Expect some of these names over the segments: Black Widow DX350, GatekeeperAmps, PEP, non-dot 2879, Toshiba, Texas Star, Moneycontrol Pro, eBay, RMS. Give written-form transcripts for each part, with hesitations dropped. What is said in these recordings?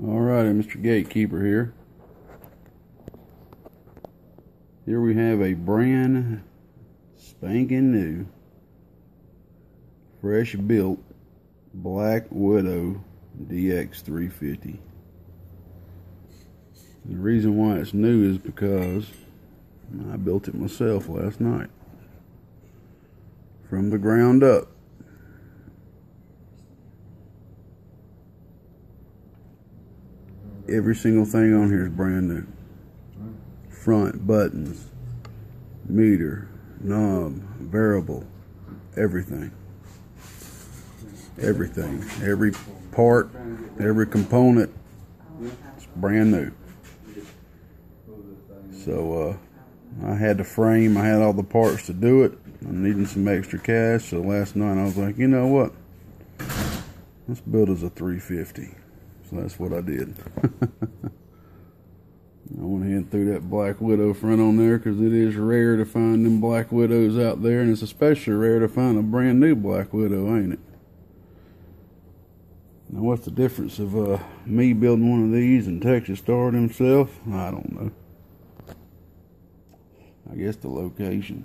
Alrighty, Mr. Gatekeeper here. Here we have a brand spanking new, fresh built Black Widow DX350. The reason why it's new is because I built it myself last night from the ground up. Every single thing on here is brand new. Front, buttons, meter, knob, variable, everything. Everything. Every part, every component, it's brand new. So I had the frame, I had all the parts to do it. I'm needing some extra cash, so last night I was like, you know what? Let's build us a 350. So that's what I did. I went ahead and threw that Black Widow front on there because it is rare to find them Black Widows out there, and it's especially rare to find a brand new Black Widow, ain't it? Now what's the difference of me building one of these and Texas Star himself? I don't know. I guess the location.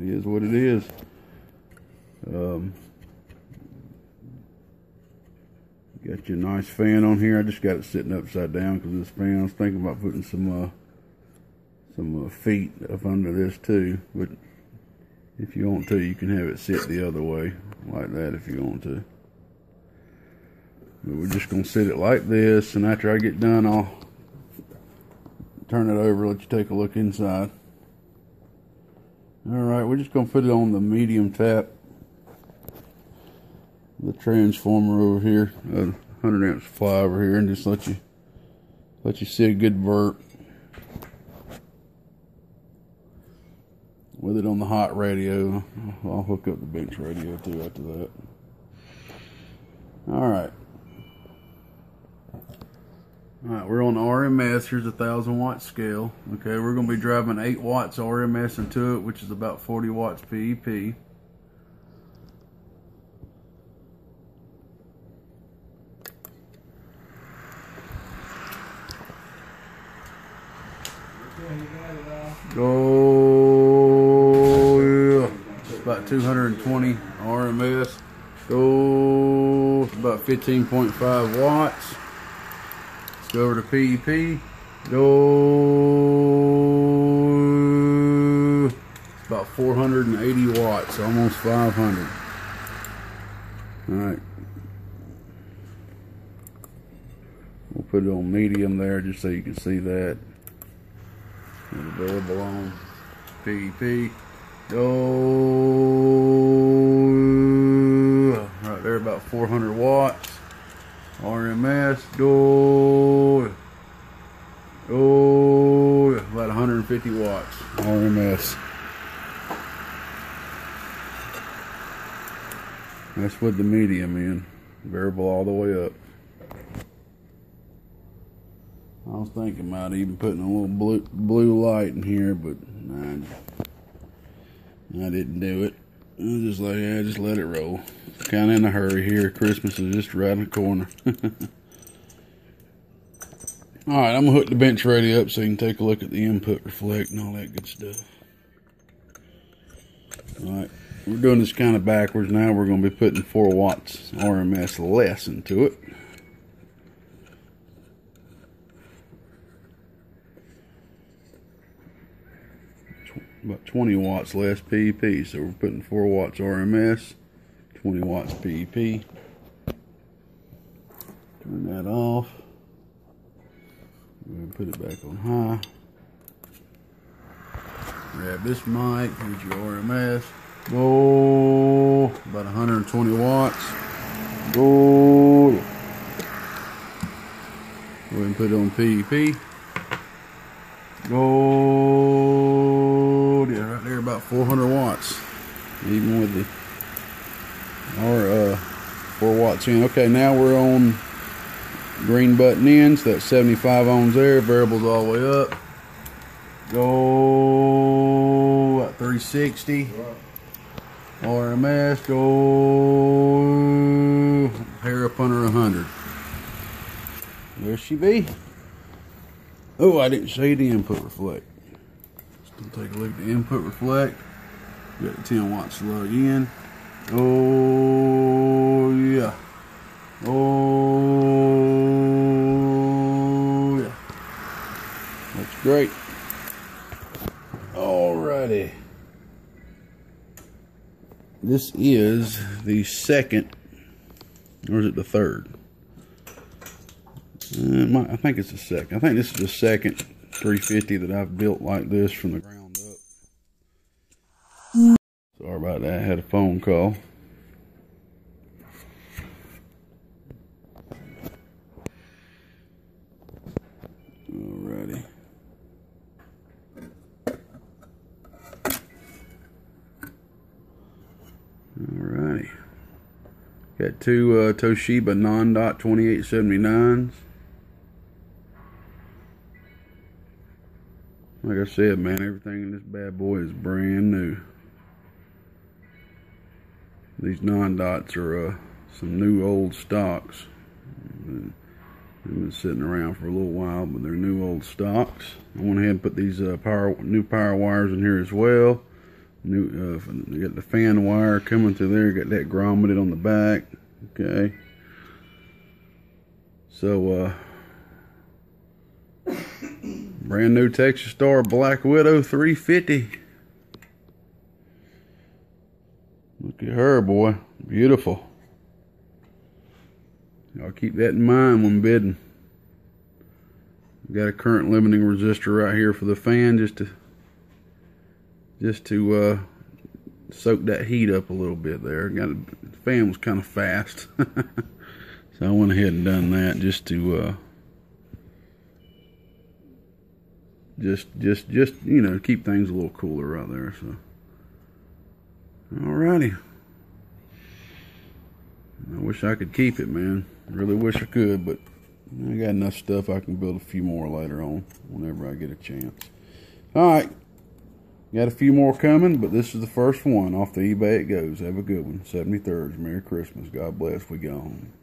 It is what it is. Got you a nice fan on here. I just got it sitting upside down because this fan, I was thinking about putting some feet up under this too. But if you want to, you can have it sit the other way like that if you want to. But we're just going to sit it like this, and after I get done, I'll turn it over, let you take a look inside. Alright, we're just going to put it on the medium tap. The transformer over here, 100 amp supply over here, and just let you see a good burp with it on the hot radio. I'll hook up the bench radio too after that. All right, we're on RMS. Here's a 1000-watt scale. Okay, we're going to be driving 8 watts RMS into it, which is about 40 watts PEP. Oh yeah, it's about 220 RMS. Oh, it's about 15.5 watts. Let's go over to PEP. Oh, it's about 480 watts, almost 500. All right, we'll put it on medium there just so you can see that. Variable on PEP. Oh, right there, about 400 watts. RMS. Oh, about 150 watts. RMS. That's with the medium in. Variable all the way up. I was thinking about even putting a little blue light in here, but nah, I didn't do it. I was just like, yeah, just let it roll. Kind of in a hurry here. Christmas is just right in the corner. All right, I'm gonna hook the bench radio up so you can take a look at the input reflect and all that good stuff. All right, we're doing this kind of backwards now. We're gonna be putting 4 watts RMS less into it. About 20 watts less PEP, so we're putting 4 watts RMS, 20 watts PEP. Turn that off. We're gonna put it back on high. Grab this mic, here's your RMS. Oh, about 120 watts. Oh, yeah. Go ahead and put it on PEP. Oh. Yeah, right there, about 400 watts, even with the 4 watts in. Okay, now we're on green button ends. That's 75 ohms there. Variables all the way up. Go about 360 RMS. Go hair up under 100. There she be. Oh, I didn't show you the input reflect. Let's take a look at the input reflect. We got the 10 watts low again. Oh yeah. Oh yeah. That's great. Alrighty. This is the second, or is it the third? I think it's the second. I think this is the second 350 that I've built like this from the ground up. Sorry about that. I had a phone call. Alrighty. Alrighty. Got two Toshiba non-dot 2879s. Like I said, man, everything in this bad boy is brand new. These non-dots are some new old stocks. They've been sitting around for a little while, but they're new old stocks. I went ahead and put these new power wires in here as well. You got the fan wire coming through there. Got that grommeted on the back. Okay. So, brand new Texas Star Black Widow 350. Look at her, boy. Beautiful. Y'all keep that in mind when bidding. We've got a current limiting resistor right here for the fan just to soak that heat up a little bit there. The fan was kind of fast. So I went ahead and done that just to you know, keep things a little cooler right there. So alrighty. I wish I could keep it, man. I really wish I could, but I got enough stuff I can build a few more later on whenever I get a chance. Alright. Got a few more coming, but this is the first one. Off the eBay it goes. Have a good one. 73rds. Merry Christmas. God bless. We go home.